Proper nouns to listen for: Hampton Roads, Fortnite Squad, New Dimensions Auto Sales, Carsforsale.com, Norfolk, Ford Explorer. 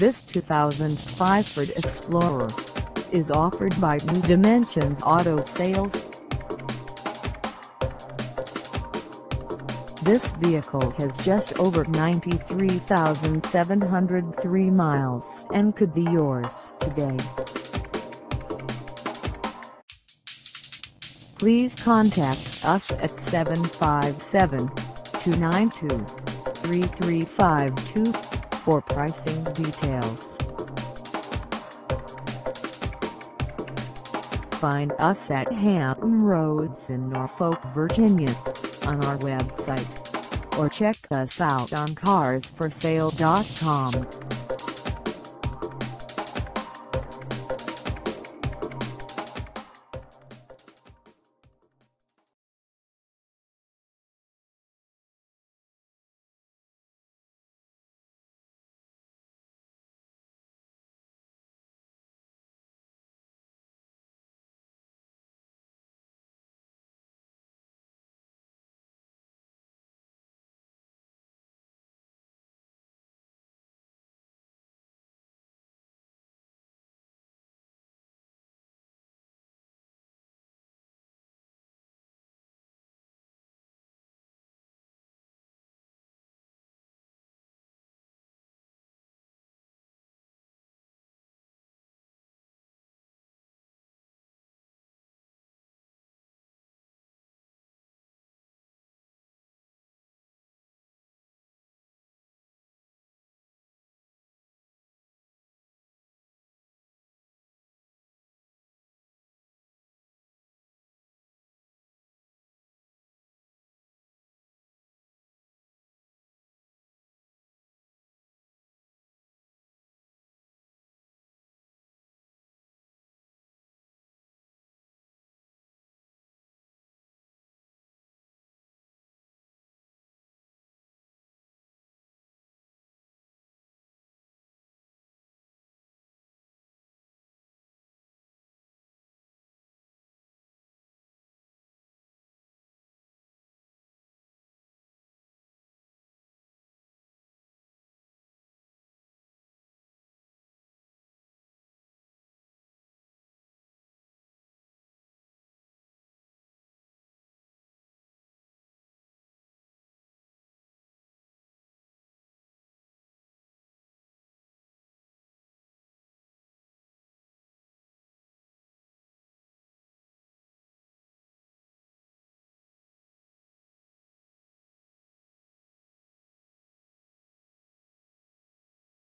This 2005 Ford Explorer is offered by New Dimensions Auto Sales. This vehicle has just over 93,703 miles and could be yours today. Please contact us at 757-292-3352 for pricing details. Find us at Hampton Roads in Norfolk, Virginia, on our website, or check us out on Carsforsale.com.